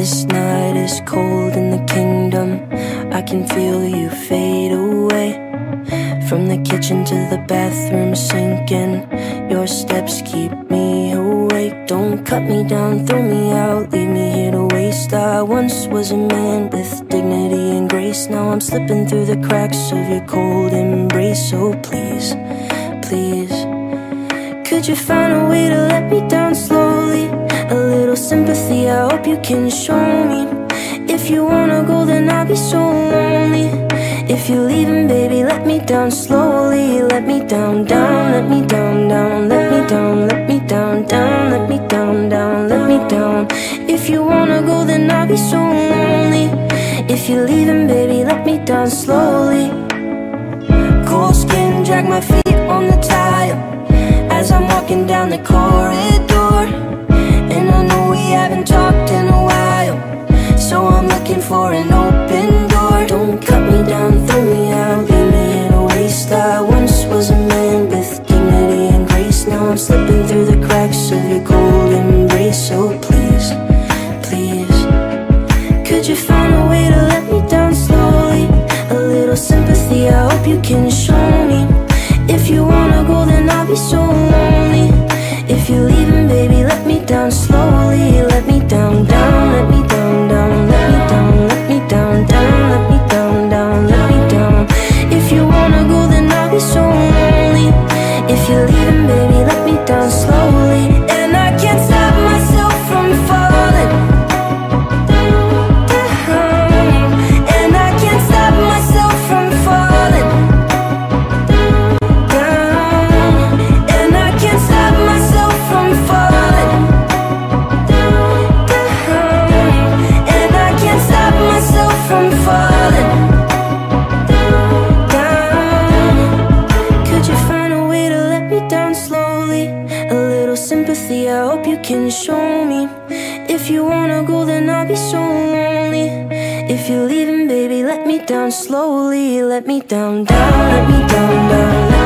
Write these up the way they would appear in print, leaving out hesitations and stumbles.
This night is cold in the kingdom. I can feel you fade away. From the kitchen to the bathroom sinking, your steps keep me awake. Don't cut me down, throw me out, leave me here to waste. I once was a man with dignity and grace. Now I'm slipping through the cracks of your cold embrace. So please, please, could you find a way to let me down slowly? A little sympathy, I hope you can show me. If you wanna go, then I'll be so lonely. If you're leaving, baby, let me down slowly. Let me down, down, let me down, down. Let me down, let me down, down. Let me down, down, let me down. If you wanna go, then I'll be so lonely. If you're leaving, baby, let me down slowly. Cold skin, drag my feet on the tile as I'm walking down the corridor. And I know we haven't talked in a while, so I'm looking for an open door. Don't cut me down, throw me out, leave me in a waste. I once was a man with dignity and grace. Now I'm slipping through the cracks of your cold embrace. So please, please, could you find a way to let me down slowly? A little sympathy, I hope you can show me. If you wanna go, then I'll be so lonely. If you're leaving, baby, let me down slowly. Let me down, down, let me down, down. Let me down, let me down, down. Let me down, down, let me down. If you wanna go, then I'll be so lonely. If you're leaving, baby, let me down slowly. And I can't stop myself from falling. And I can't stop myself from falling. I hope you can show me. If you wanna go, then I'll be so lonely. If you're leaving, baby, let me down slowly. Let me down, down, let me down, down. Let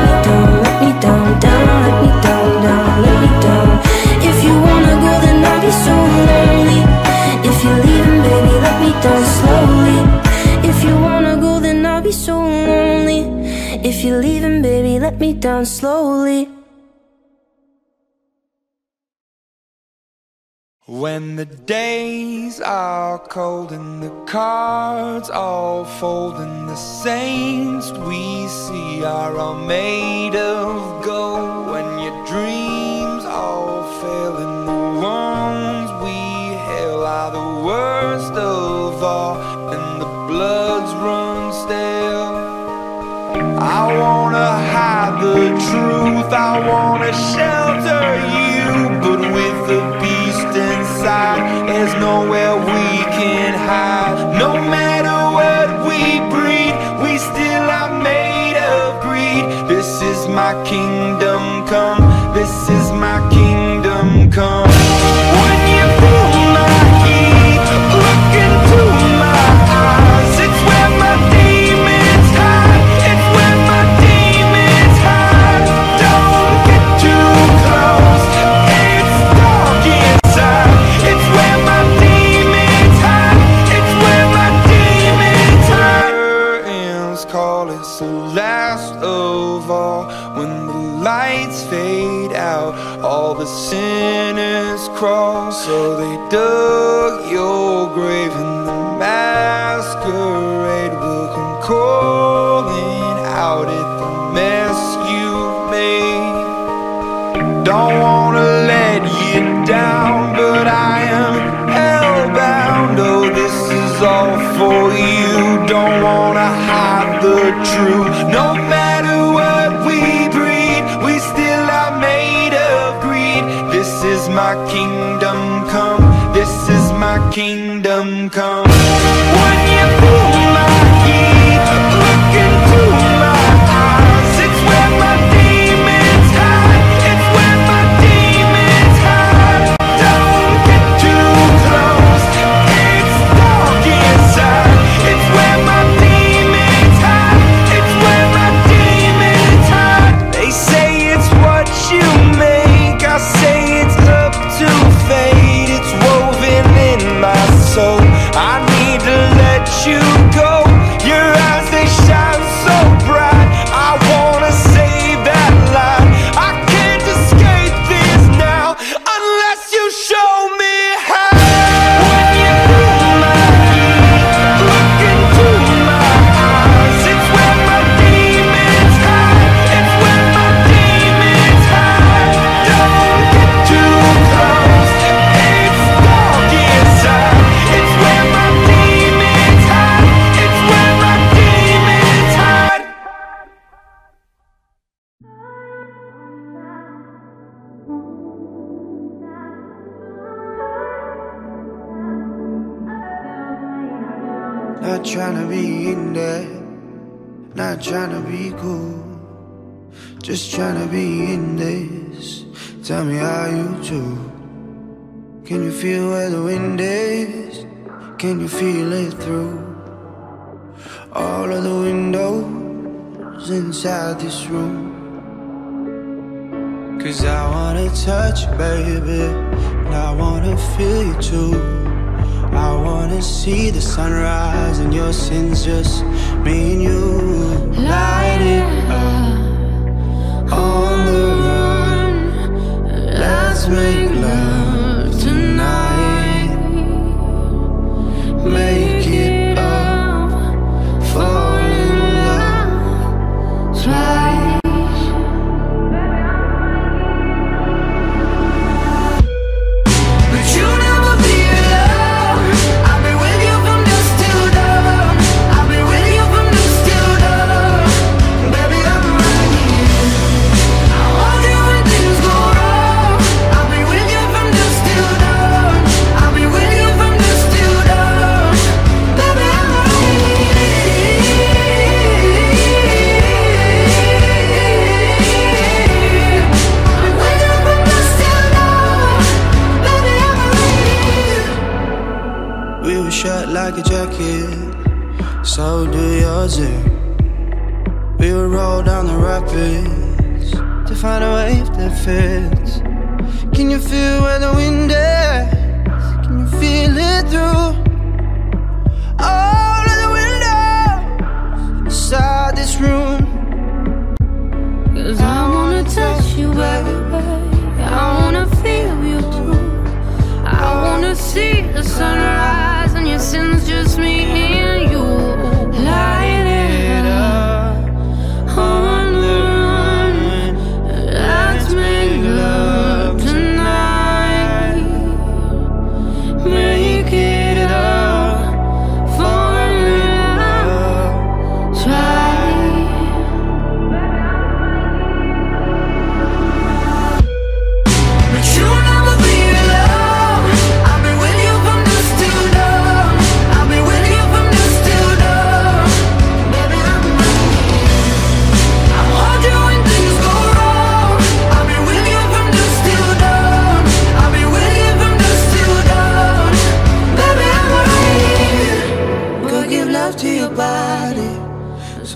me down, let me down, down. Let me down, down, let me down. If you wanna go, then I'll be so lonely. If you're leaving, baby, let me down slowly. If you wanna go, then I'll be so lonely. If you're leaving, baby, let me down slowly. When the days are cold and the cards all fold, and the saints we see are all made of gold, when your dreams all fail and the wrongs we hail are the worst of all, and the bloods run stale. I wanna hide the truth, I wanna shelter you, but with the beat inside, there's nowhere we can hide. No matter what we breed, we still are made of greed. This is my kingdom come. This is my kingdom come. When you pull my key, look into my eyes. It's where my demons hide. It's where my demons hide. Don't get too close. Sinners crawl, so they dug your grave, and the masquerade will come calling out at the mess you made. Don't wanna let you down, but I am hellbound. Oh, this is all for you. Don't wanna hide the truth. No matter what we breed, we still are made of greed. This is my kingdom come. This is my kingdom come. When you pull my key, look into my eyes. It's where my demons hide. It's where my demons hide. Don't get too close. It's dark inside. It's where my demons hide. It's where my demons hide. Not tryna be in there, not tryna be cool, just tryna be in this. Tell me how you do. Can you feel where the wind is? Can you feel it through all of the windows inside this room? Cause I wanna touch you, baby, and I wanna feel you too. I wanna see the sunrise and your sins, just me and you. Light it up, on the run. Let's make love tonight. Make it up, fall in love twice. But you know like a jacket, so do yours. We will roll down the rapids to find a wave that fits. Can you feel where the wind is? Can you feel it through all of the windows inside this room? Cause I wanna touch you, baby. I wanna feel you too. I wanna see the sunrise. Your sins, just me and you. Light it up, on the run. Let's make love tonight. Make it up, fall in love twice. But you never be in love. It's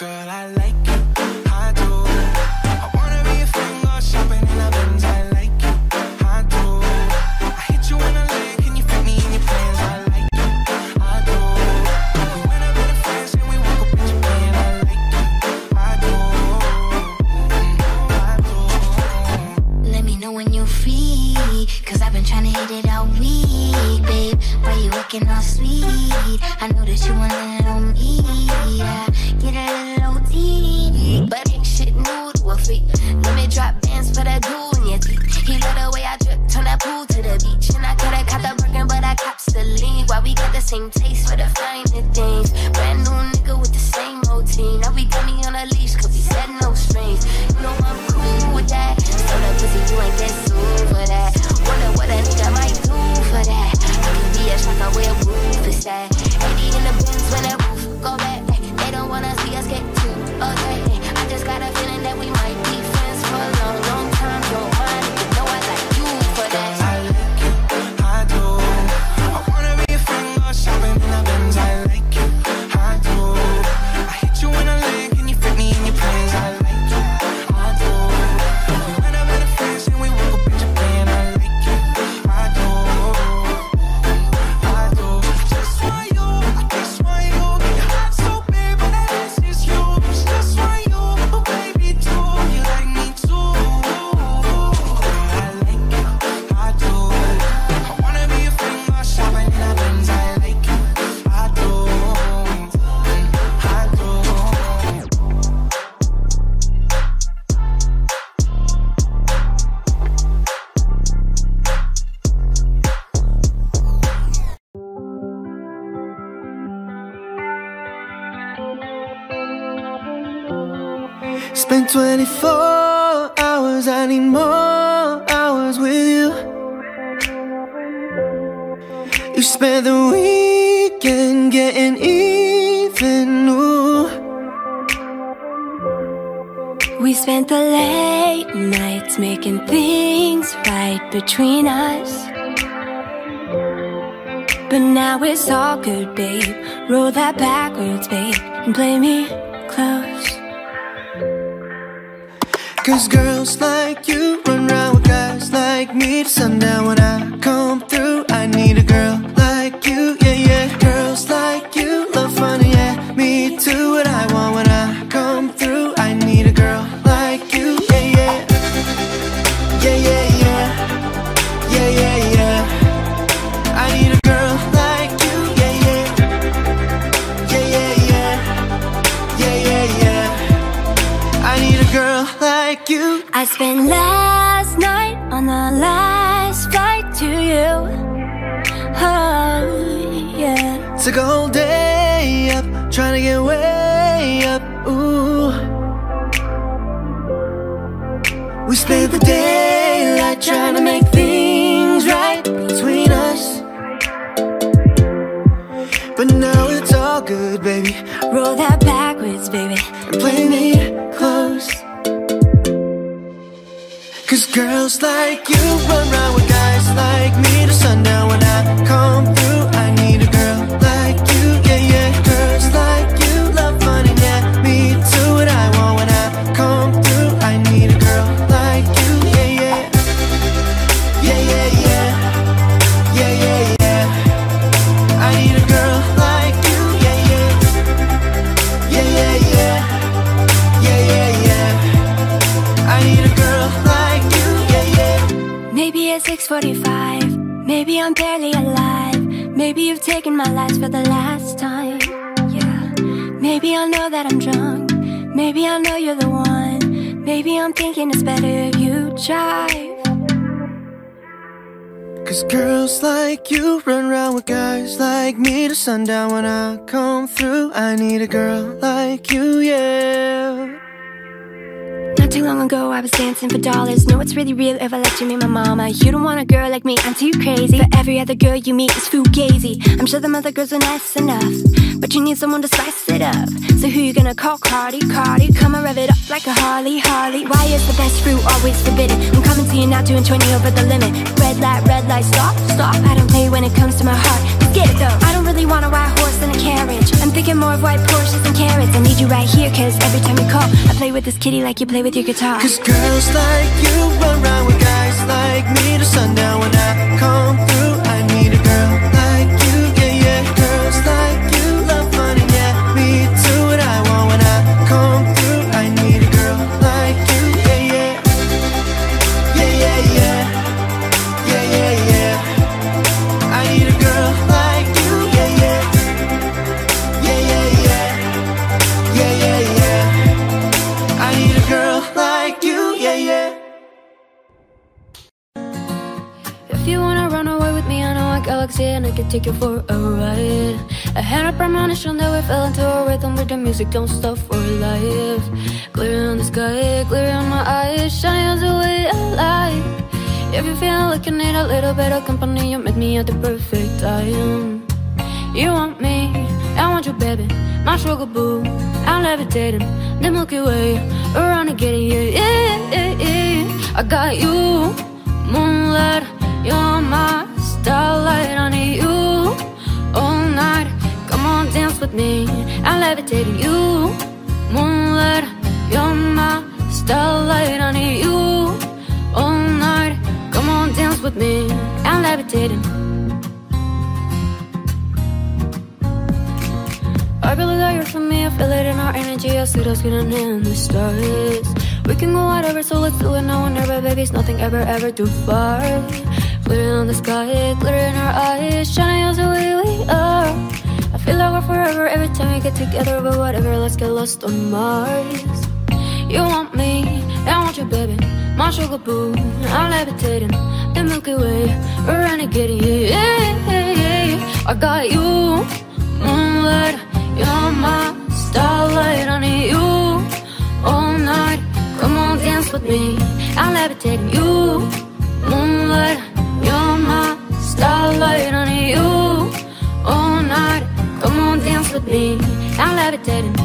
Girl, I like it. that you a little meaty, yeah. Get a little OT, but ain't shit new to a freak. Let me drop bands for that goo in your teeth. He love the way I drip, turn that pool to the beach. And I coulda caught the Birkin, but I cops the lean. Why we got the same taste for the finer things? Brand new nigga with the same routine. Now we got me on a leash, cause he said no strings. You know I'm cool with that. So the pussy, you ain't get sued for that. Wonder what a nigga might do for that. I could be a shock, I wear a roof is that. 80 in the bins when that roof go back. They don't wanna see us get too okay. I just got a feeling that we might be friends for a long, long time. Don't mind if you know I like you for that. I like you, I do. I wanna be a friend, go shopping in the bins. I like you, I do. I hit you in a leg and you fit me in your pants. I like you, I do. We went up in the friends and we woke up in Japan. I like you, I do. Spend 24 hours, I need more hours with you. You spent the weekend getting even, ooh. We spent the late nights making things right between us. But now it's all good, babe. Roll that backwards, babe, and play me close. 'Cause girls like you run round with guys like me. To sundown when I come through, I need a girl like you, yeah, yeah. Girls like you love funny, yeah, me too. What I want when I come through, I need a girl like you, yeah, yeah. Yeah, yeah, yeah. Yeah, yeah, yeah. I need a girl like you, yeah, yeah. Yeah, yeah, yeah. Yeah, yeah, yeah. I need a girl like you. You. I spent last night on the last flight to you. Oh, yeah. Took a whole day up, trying to get way up, ooh. We spent the daylight trying to make things right between us. But now it's all good, baby. Roll that backwards, baby, and play me close. 'Cause girls like you run around with guys like me. To sundown when I come through, I need a girl like you, yeah, yeah. Girls like you love funny, yeah, me too. What I want when I come through, I need a girl like you, yeah, yeah. Yeah, yeah, yeah. Yeah, yeah, yeah. I need a girl like you, yeah, yeah. Yeah, yeah, yeah. Yeah, yeah, yeah. I need a girl like you. Maybe it's 6:45, maybe I'm barely alive. Maybe you've taken my lies for the last time, yeah. Maybe I know that I'm drunk, maybe I know you're the one. Maybe I'm thinking it's better if you drive. 'Cause girls like you run around with guys like me. To sundown when I come through, I need a girl like you, yeah. Not too long ago, I was dancing for dollars. No, it's really real if I let you meet my mama. You don't want a girl like me, I'm too crazy. But every other girl you meet is fugazi. I'm sure them other girls are nice enough, but you need someone to spice it up. So who you gonna call? Cardi, Cardi. Come and rev it up like a Harley, Harley. Why is the best fruit always forbidden? I'm coming to you now, doing 20 over the limit. Red light, stop, stop. I don't play when it comes to my heart. Let's get it though. I don't really want a white horse and a carriage. I'm thinking more of white Porsches and carrots. I need you right here, 'cause every time you call, I play with this kitty like you play with your guitar. 'Cause girls like you run around with guys like me. To sundown when I come through, I need a girl like you, yeah, yeah. Girls like you love funny, yeah, me too. What I want when I come through, I need a girl like you, yeah, yeah. Yeah, yeah, yeah. Yeah, yeah, yeah. I need a girl like you, yeah, yeah. love like you, yeah, yeah. If you wanna run away with me, I know a galaxy and I can take you for a ride. I had a premonition that we fell into a rhythm with the music, don't stop for life. Clear on the sky, clear on my eyes, shining on the way I like. If you feel like you need a little bit of company, you make me at the perfect time. You want me, I want you, baby, my sugar boo. I'm levitating, the Milky Way, around and getting you, yeah, yeah, yeah. I got you, moonlight, you're my starlight. I need you all night, come on, dance with me. I'm levitating, you, moonlight, you're my starlight. I need you all night, come on, dance with me. I'm levitating. I really got you from me, I feel it in our energy. I see us getting in the stars. We can go whatever, so let's do it now and never, baby. It's nothing ever, ever too far. Glitter on the sky, glitter in our eyes, shining us the way we are. I feel like we're forever every time we get together, but whatever, let's get lost on Mars. You want me, I want you, baby, my sugar boo. I'm levitating, the Milky Way, we're renegading, yeah, yeah, yeah. I got you, moonlight, you're my starlight. I need you all night, come on, dance with me. I'm levitating, you, moonlight, you're my starlight. I need you all night, come on, dance with me. I'm levitating.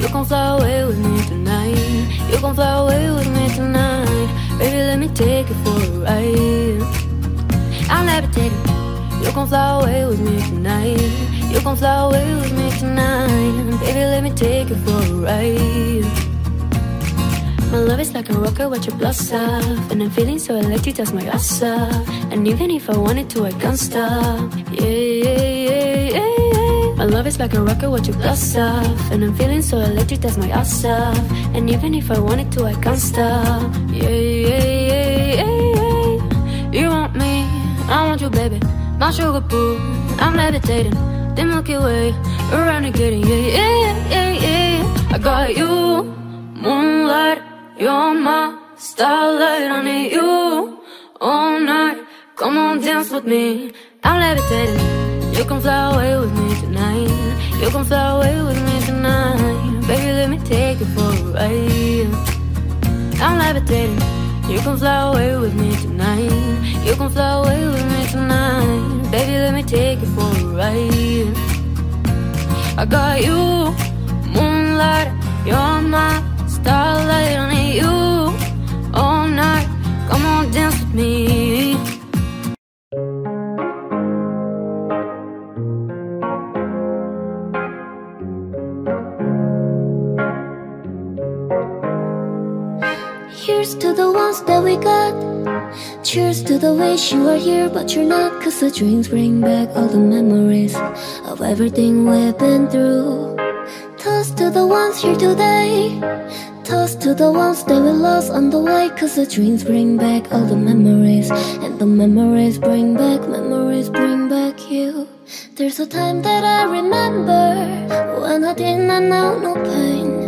You can fly away with me tonight. You can fly away with me tonight. Baby, let me take you for a ride. I'm levitating. You can fly away with me tonight. You can fly away with me tonight. Baby, let me take you for a ride. My love is like a rocket, watch it blast off. And I'm feeling so electric, that's my ass off. And even if I wanted to, I can't stop. Yeah, yeah, yeah, yeah, yeah. My love is like a rocket, watch it blast off. And I'm feeling so electric, that's my ass off. And even if I wanted to, I can't stop. Yeah, yeah, yeah, yeah, yeah. You want me, I want you, baby, my sugar boo. I'm levitating, the Milky Way, we're renegading, yeah, yeah, yeah, yeah. I got you, moonlight, you're my starlight. I need you all night, come on, dance with me. I'm levitating. You can fly away with me tonight. You can fly away with me tonight. Baby, let me take you for a ride. I'm levitating. You can fly away with me tonight. You can fly away with me tonight. Baby, let me take you for a ride. I got you, moonlight, you're my starlight. I need you all night, come on, dance with me. Cheers to the ones that we got. Cheers to the wish you are here but you're not. Cause the drinks bring back all the memories of everything we've been through. Toast to the ones here today. Toast to the ones that we lost on the way. Cause the drinks bring back all the memories. And the memories bring back you. There's a time that I remember when I didn't know no pain.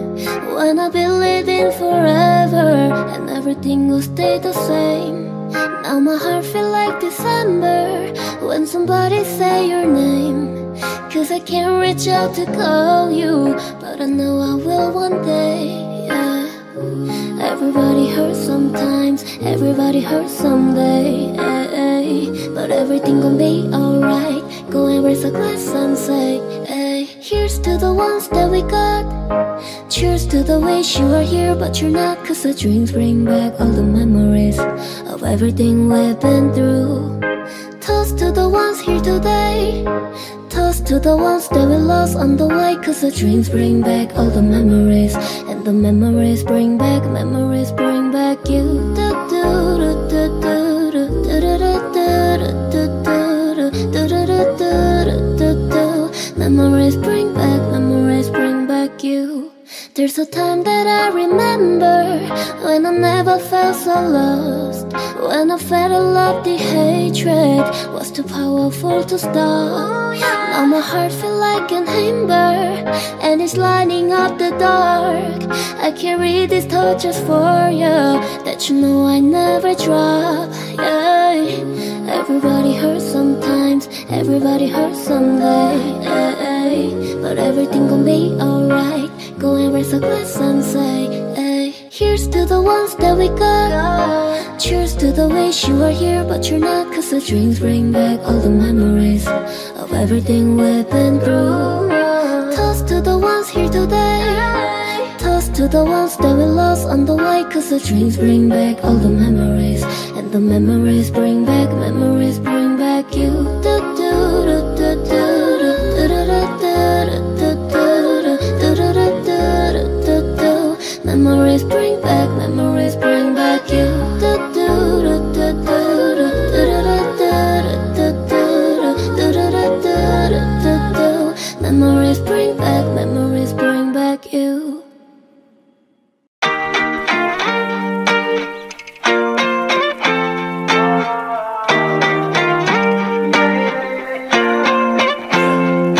When I believed in forever and everything will stay the same. Now my heart feels like December when somebody say your name. Cause I can't reach out to call you, but I know I will one day, yeah. Everybody hurts sometimes, everybody hurts someday, ay, but everything gon' be alright. Go and raise a glass and say, ay. Here's to the ones that we got. Cheers to the wish you are here but you're not. Cause the drinks bring back all the memories of everything we've been through. Toast to the ones here today. Toast to the ones that we lost on the way. Cause the drinks bring back all the memories. And the memories bring back you. Memories bring back you. There's a time that I remember when I never felt so lost, when I felt a lot the hatred was too powerful to stop. Now my heart feels like an ember, and it's lighting up the dark. I carry these torches for you, that you know I never drop, yeah. Everybody hurts sometimes, everybody hurts someday, but everything gon' be alright. Go and raise a glass and say, hey. Here's to the ones that we got. Cheers to the wish you were here, but you're not. Cause the drinks bring back all the memories of everything we've been through. Toast to the ones here today. Toast to the ones that we lost on the way. Cause the drinks bring back all the memories, and the memories bring back you. Memories bring back you. Memories bring back you.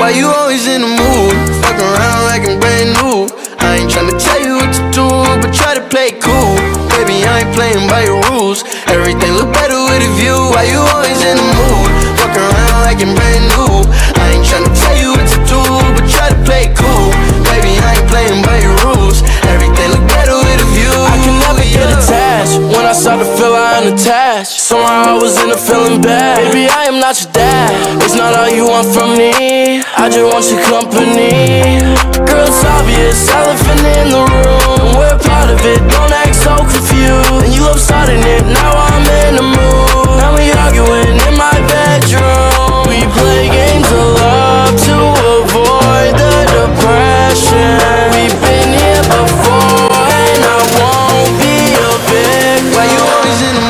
Why you always in the mood? Fuck around like I'm brand new. I ain't tryna tell you what to do, but try to play it cool. Baby, I ain't playing by your rules. Everything look better with a view. Why you always in the mood? Fuck around like I'm brand new. I ain't tryna tell you what to do, but try to play it cool. Baby, I ain't playing by your rules. Everything look better with a view. I can never get attached. When I start to feel I'm attached, somehow I was in a feeling bad. Baby, I am not your dad. It's not all you want from me. I just want your company. Girl, it's obvious, elephant in the room. We're part of it, don't act so confused. And you love starting it, now I'm in the mood. Now we arguing in my bedroom. We play games of love to avoid the depression. We've been here before, and I won't be a victim. Why you always in the mood?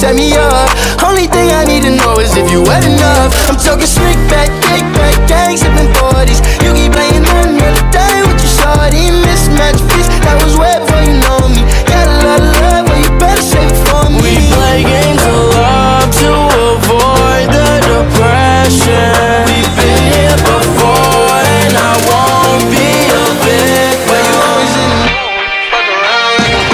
Set me up. Only thing I need to know is if you wet enough. I'm talking slick back, kick back, gang sipping 40s. You keep playing another day with your shorty. Mismatch fits that was wet before you know me. Got a lot of love, but you better save it for me. We play games of love to avoid the depression. We've been here before, and I won't be a victim. You always in the mood,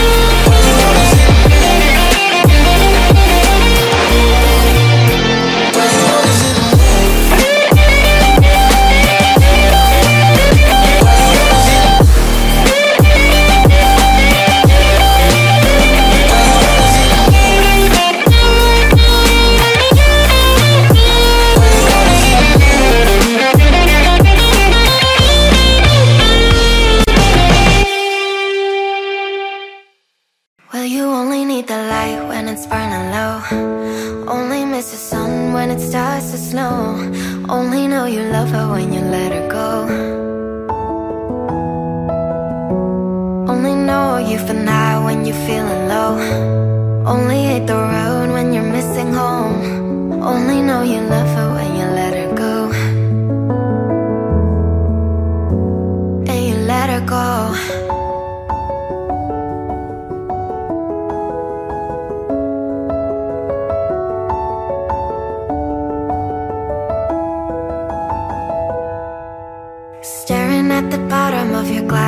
fuck around like a brand new. Staring at the bottom of your glass,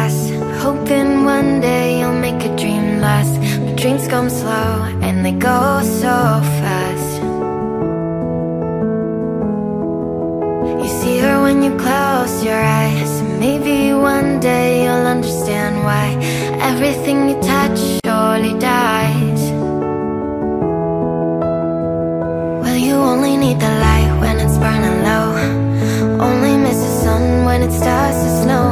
come slow and they go so fast. You see her when you close your eyes. Maybe one day you'll understand why everything you touch surely dies. Well, you only need the light when it's burning low. Only miss the sun when it starts to snow.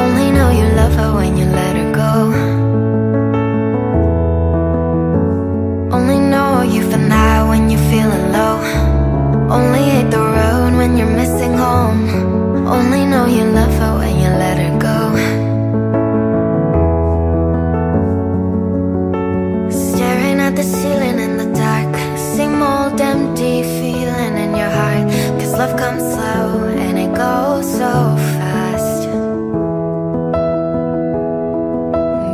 Only know you love her when you let her go. Only hate the road when you're missing home. Only know you love her when you let her go. Staring at the ceiling in the dark, same old empty feeling in your heart. Cause love comes slow and it goes so fast.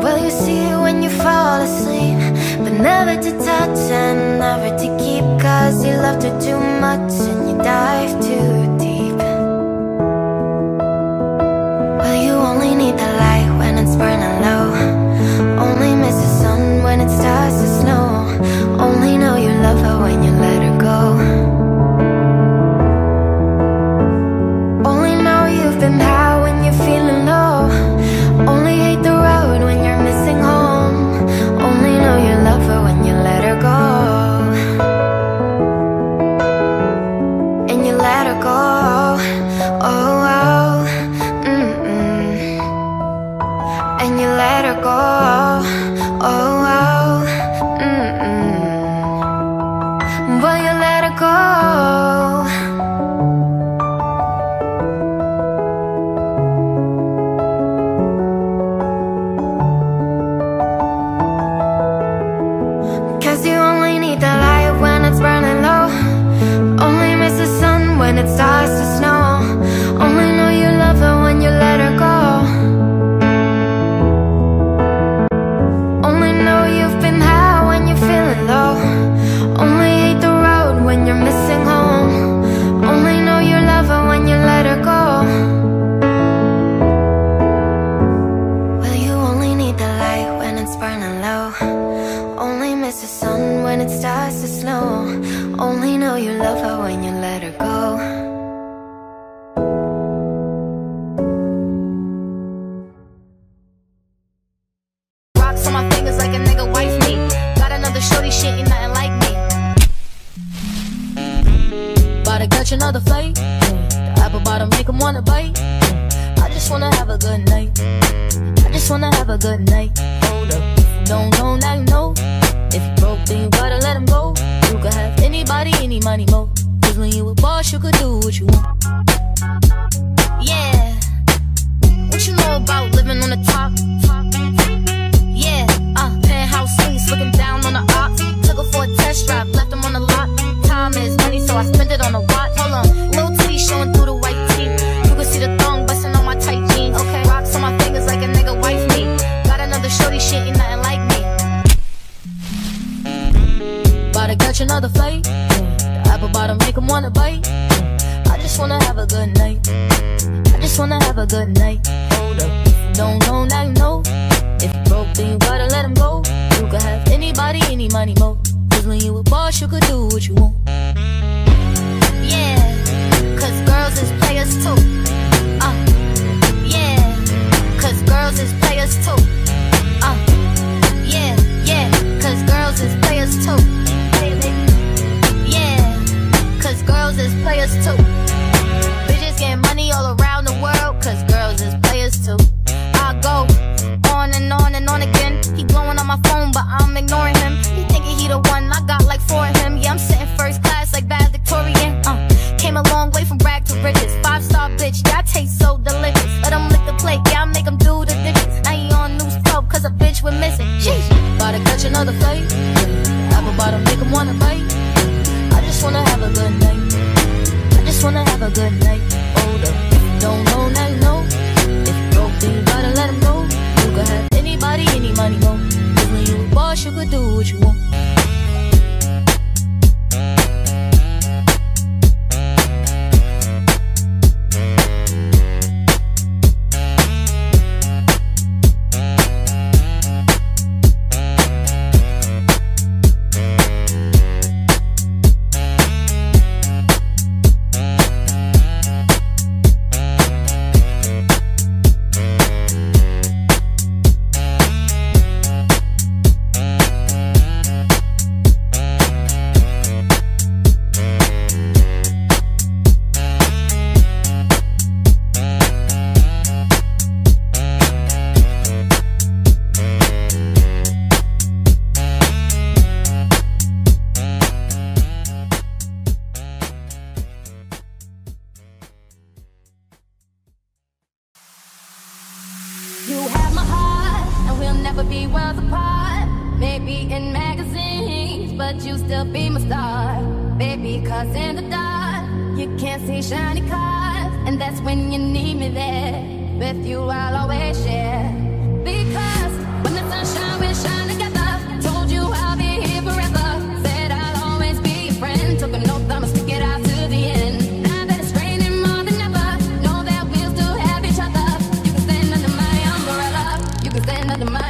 Well, you see it when you fall asleep, but never to touch and never to keep. Cause you loved her too much and you dive too deep. Well, you only need the light when it's burning low. Only miss the sun when it starts to snow. Only know you love her when you let her go. Only know you've been high when you're feeling low. Only hate the road when you're missing home. Only know you love her when you let her go. never be worlds apart. Maybe in magazines, but you still be my star. Baby, cause in the dark, you can't see shiny cars. And that's when you need me there. With you, I'll always share. Because when the sunshine will shine together, told you I'll be here forever. Said I'll always be your friend. Took an oath, I'ma stick it out to the end. Now that it's raining more than ever, know that we'll still have each other. You can stand under my umbrella. You can stand under my umbrella.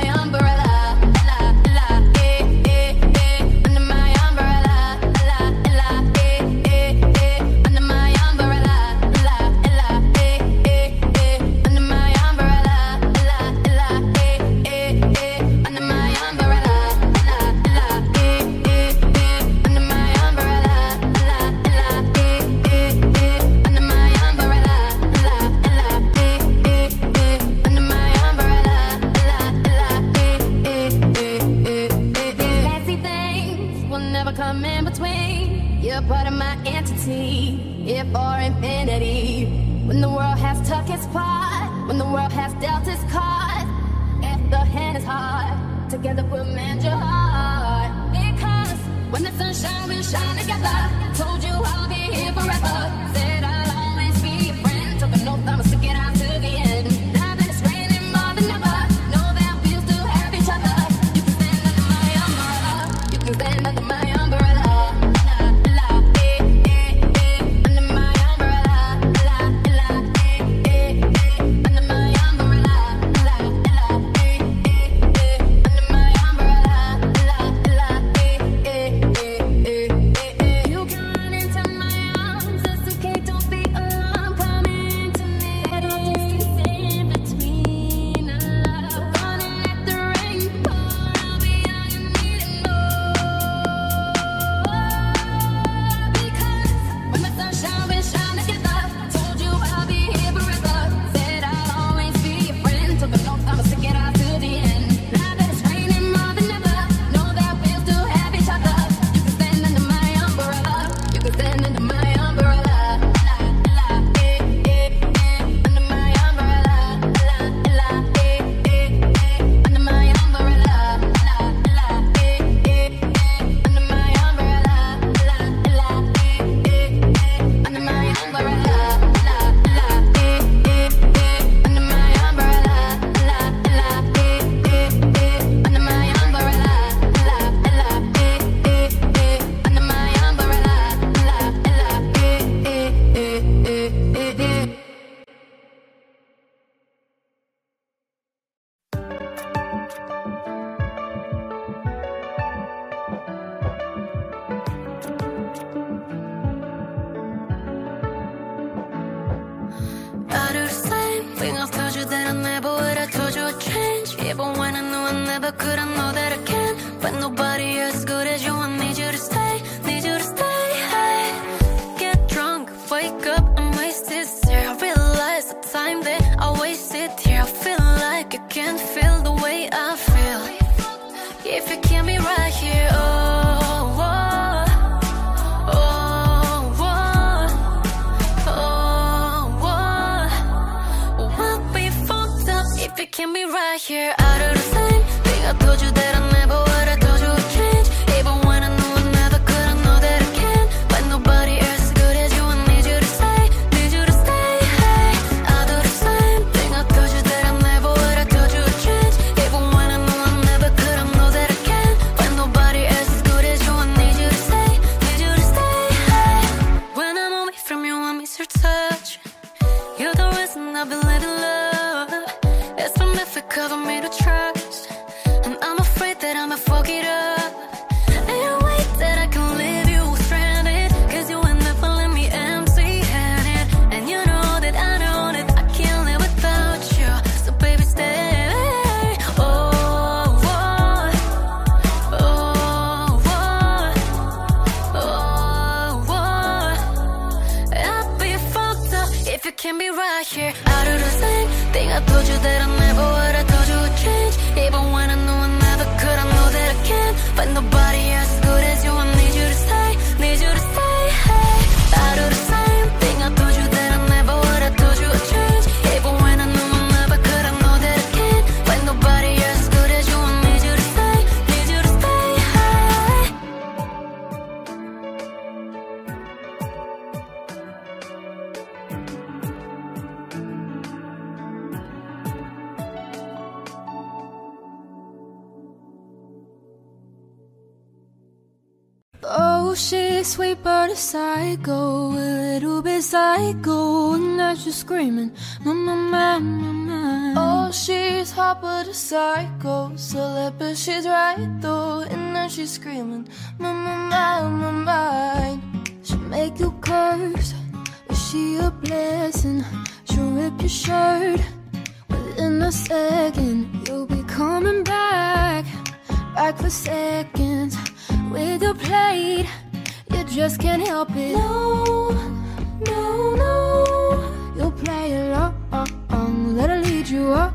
Cover me to trust, and I'm afraid that I'm Oh, she's sweet but a psycho, a little bit psycho, and now she's screaming, my, my, my, my, my. Oh, she's hot but a psycho, celeb but she's right though, and now she's screaming, my, my, my, my, my. She'll make you curse, is she a blessing? She'll rip your shirt, within a second, you'll be coming back, back for seconds. With your plate, you just can't help it. No, no, no. You'll play along, let her lead you on.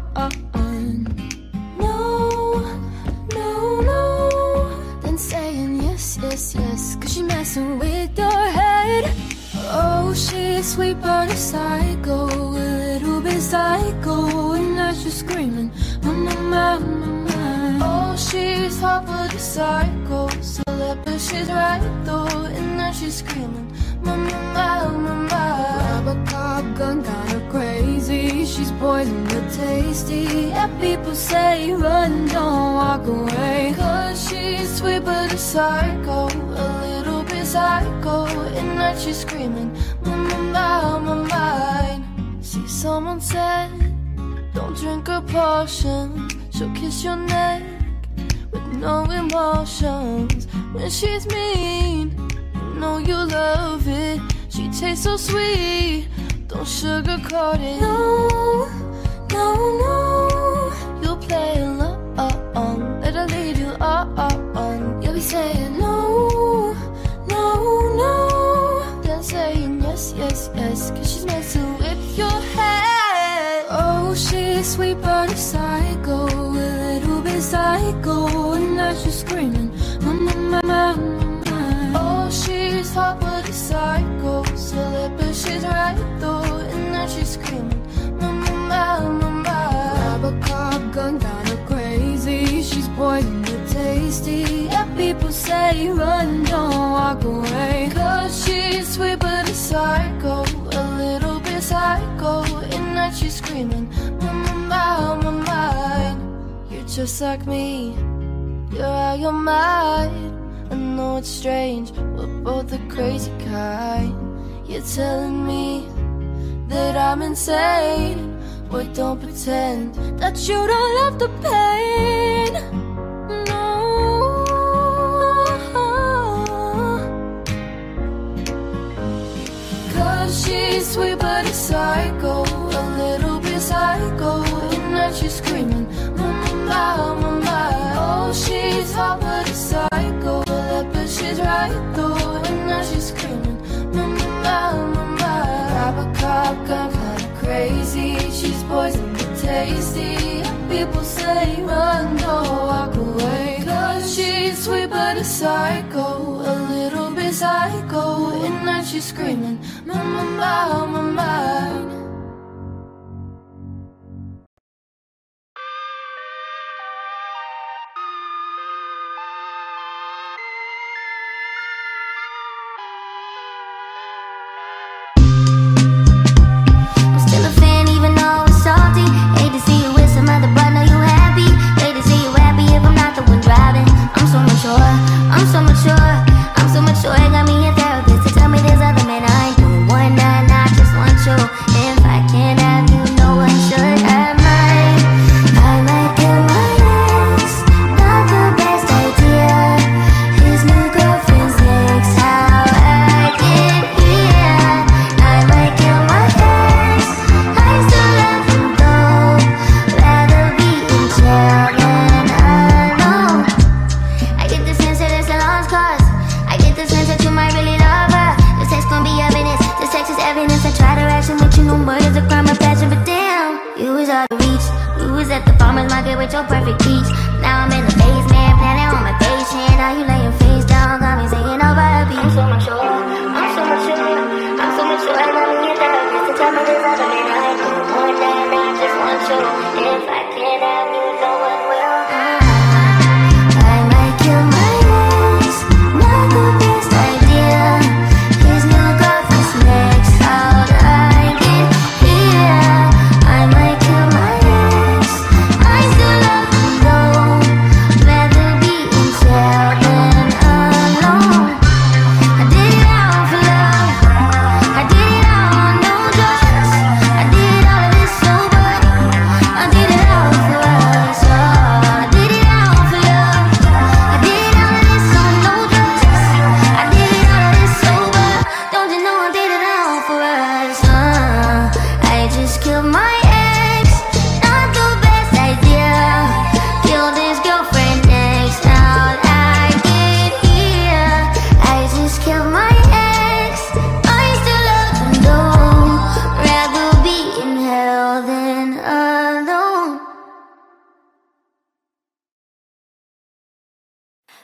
No, no, no. Then saying yes, yes, yes, 'cause she's messing with your head. Oh, she's sweet but a psycho, a little bit psycho, and now she's screaming, my, my, my, my, my. Oh, she's hot but a psycho, celeb but she's right though, and now she's screaming, my, my, my, my, my. Robocop gun got her crazy, she's poison but tasty, and people say run, don't walk away, 'cause she's sweet but a psycho, a little bit psycho, and now she's screaming, my, my, my, my, my. See, someone said, don't drink her potion, she'll kiss your neck with no emotions. When she's mean, you know you love it, she tastes so sweet, don't sugarcoat it. No, no, no. You'll play along, let her lead you on. You'll be saying no, no, no. Then saying yes, yes, yes, 'cause she's messing with your head. Oh, she's sweet but a psycho, a little bit psycho, and now she's screaming, my, my, my, my. Oh, she's hot but a psycho, celeb but she's right though, and now she's screaming, my, my, my, my, my. Robocop gun got her crazy, she's poison but tasty, and people say run, don't walk away, 'cause she's sweet but a psycho, a little bit psycho, and now she's screaming, my, my, my, my, my. You're just like me, you're out your mind, I know it's strange, we're both the crazy kind. You're telling me that I'm insane, but don't pretend that you don't love the pain. She's sweet but a psycho, a little bit psycho, and now she's screaming, my, my, my, my. Oh, she's hot but a psycho, but she's right though, and now she's screaming, my, my, my, my. Robocop gun got her crazy, she's poison but tasty, and people say run, don't walk away, 'cause she's sweet but a psycho, a little bit psycho, and now she's screaming, my, my, my, my, my. Let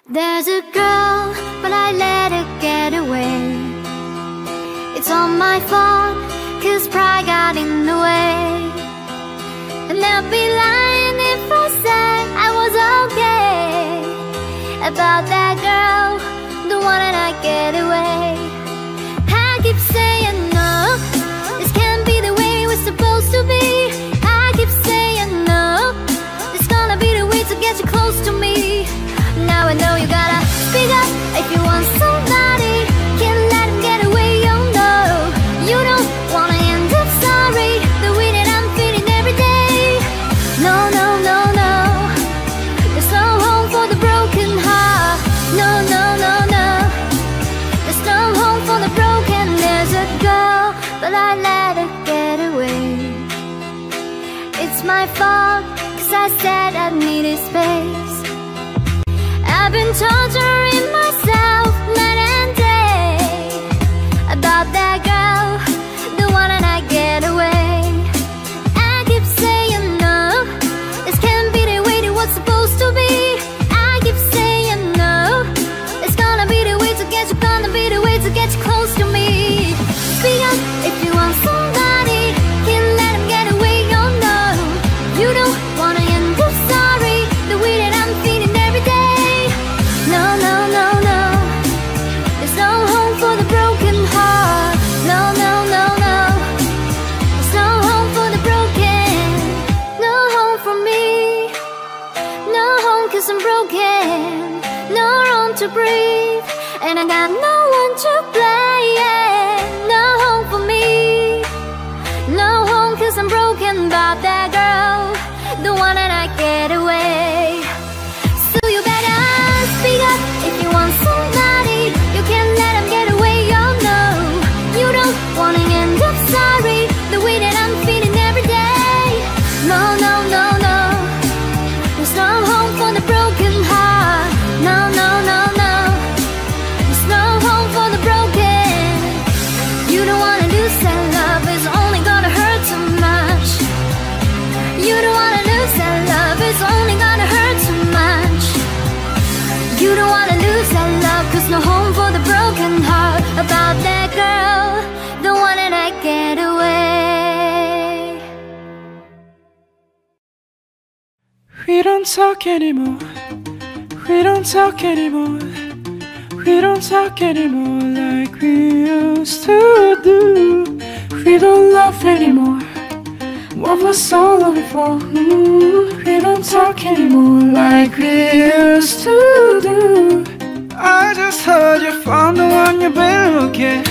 There's a girl, but I let her get away. It's all my fault, cause pride got in the way. And I'd be lying if I said I was okay about that girl, the one that I get away. I keep saying no, this can't be the way we're supposed to be. I keep saying no, it's gonna be the way to get you close to me. Now I know you gotta speak up if you want somebody. Can't let him get away, oh no. You don't wanna end up sorry, the way that I'm feeling every day. No, no, no, no, there's no home for the broken heart. No, no, no, no, there's no home for the broken. There's a girl, but I let her get away. It's my fault, cause I said I needed space. I've been torturing myself night and day about that girl, the one that I get away. I keep saying no, this can't be the way that was supposed to be. I keep saying no, it's gonna be the way to get you, gonna be the way to get you close to me. Speak up if you want somebody, can't let him get away, oh no. You don't wanna end up sorry, the way that I'm feeling every day. No, no, no, no, there's no home for the broken heart. No, no, no, no, there's no home for the broken. No home for me, no home cause I'm broken. No room to breathe, and I got no one to blame. No home for me, no home cause I'm broken about that girl, the one that I get away. So you better speak up if you want somebody. You can't let them get away, oh no. You don't wanna end up sorry, the way that I'm feeling every day. No, no, no, no, there's no home for the broken heart. No, no, no, no, there's no home for the broken. You don't wanna lose that love, it's only gonna hurt so much. You don't wanna lose that love, it's only gonna hurt so much. You don't wanna lose that love, cause no home for the broken heart. About that girl, the one that I get away. We don't talk anymore, we don't talk anymore, we don't talk anymore like we used to do. We don't laugh anymore, what was all of it for? We don't talk anymore like we used to do. I just heard you found the one you've been looking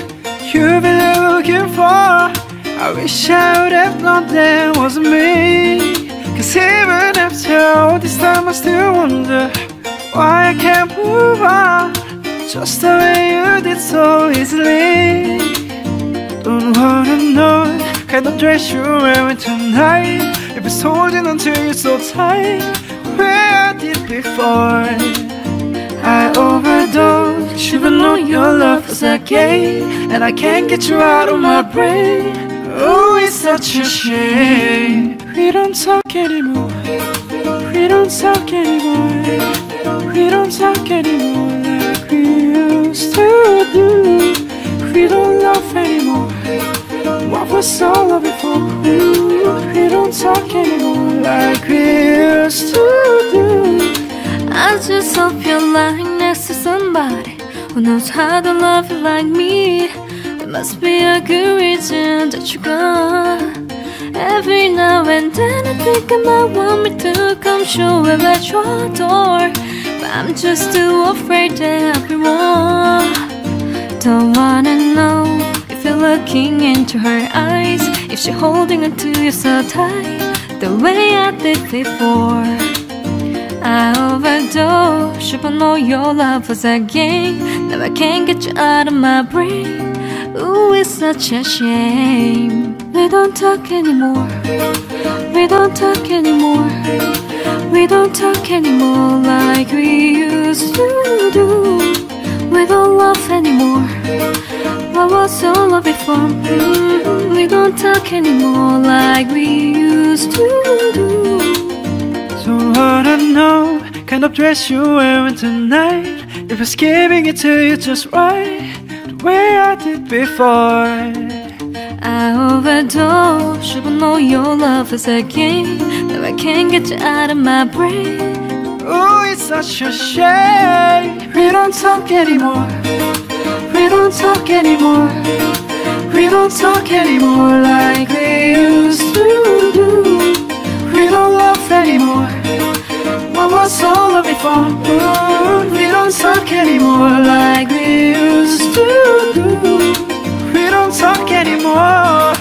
for. I wish I would have known that wasn't me, cause even after all this time I still wonder why I can't move on, just the way you did so easily. Don't wanna know, kind of dress you wearing tonight. If it's holding onto you so tight, where I did before I overdosed, should've known your love was a gate, and I can't get you out of my brain. Oh, it's such a shame. We don't talk anymore, we don't talk anymore, we don't talk anymore like we used to do. We don't love anymore, what was all of it for? We don't talk anymore like we used to do. I just hope you're lying next to somebody who knows how to love you like me. There must be a good reason that you're gone. Every now and then I think I might want me to come show up at your door, but I'm just too afraid that I'll be wrong. Don't wanna know if you're looking into her eyes, if she's holding on to you so tight, the way I did before I overdosed. Should've known your love was a game, now I can't get you out of my brain. Ooh, it's such a shame. We don't talk anymore, we don't talk anymore, we don't talk anymore like we used to do. We don't love anymore, what was all of it for? We don't talk anymore like we used to do. Don't wanna know, kind of dress you're wearing tonight. If it's giving it to you just right, the way I did before. I overdosed, should've known your love is a game that I can't get you out of my brain. Oh, it's such a shame. We don't talk anymore. We don't talk anymore. We don't talk anymore like we used to do. We don't love anymore. What was all of it for? Ooh, we don't talk anymore like we used to do. We don't talk anymore.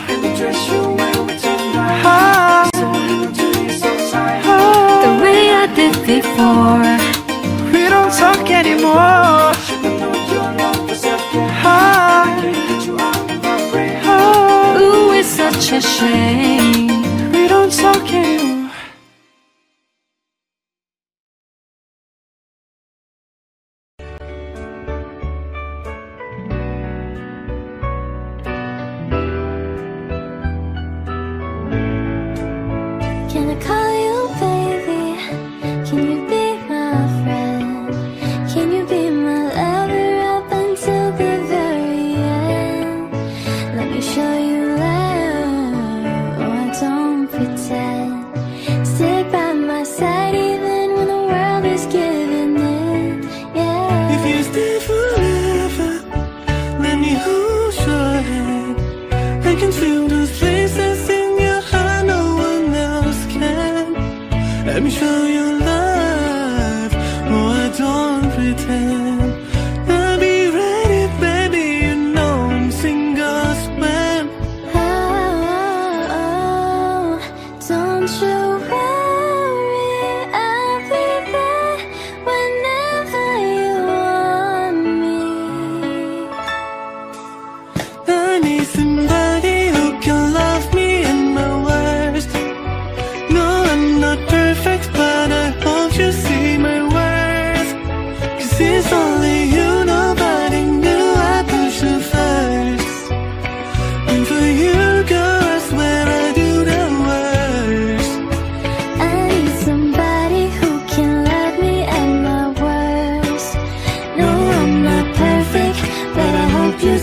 The way I did before. We don't talk anymore. Ooh, it's such a shame. We don't talk anymore.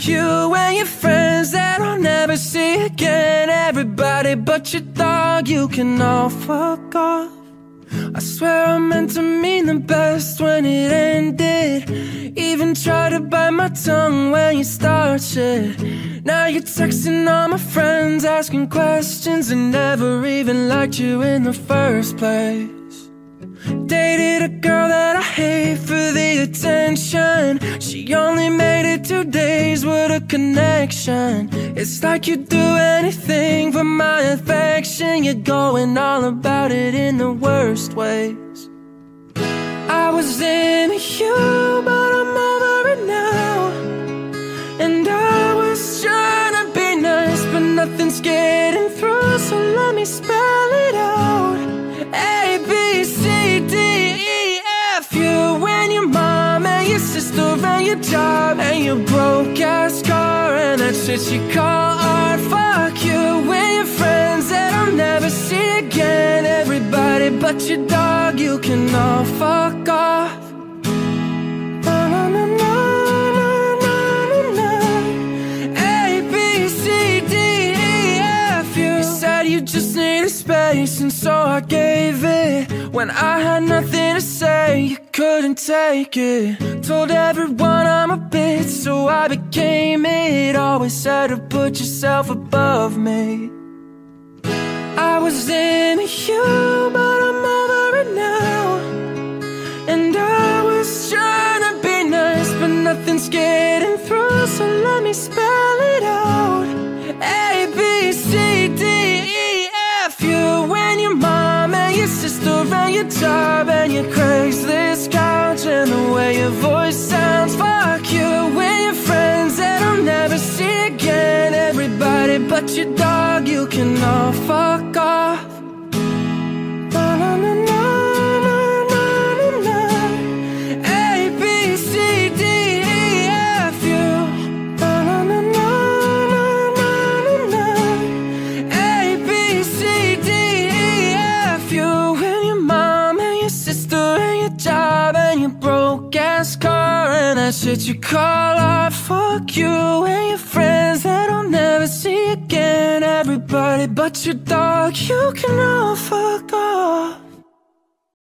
like you and your friends that I'll never see again. Everybody but your dog, you can all fuck off. I swear I meant to mean the best when it ended. Even tried to bite my tongue when you start shit. Now you're texting all my friends, asking questions, and never even liked you in the first place. Dated a girl that I hate for the attention. She only made it 2 days with a connection. It's like you'd do anything for my affection. You're going all about it in the worst ways. I was into you, but I'm over it now. And I was trying to be nice, but nothing's getting through, so let me spell it out. A, B, C, D, E, F. You and your mom and your sister and your job and your broke ass car and that shit you call art. Fuck you and your friends that I'll never see again. Everybody but your dog, you can all fuck off. Just need a space, and so I gave it. When I had nothing to say, you couldn't take it. Told everyone I'm a bitch, so I became it. Always said to put yourself above me. I was into you, but I'm over it now. And I was trying to be nice, but nothing's getting through, so let me spell it out. A, B, C, D, E, F. You and your mom and your sister and your job and your Craigslist couch and the way your voice sounds. Fuck you and your friends that I'll never see again. Everybody but your dog, you can all fuck off. Na, na, na, na, na, na, na, na. A, B, C, D, E, F. You. Na, na, na, na. Car and that shit you call art. Fuck you and your friends that I'll never see again. Everybody but your dog, you can all fuck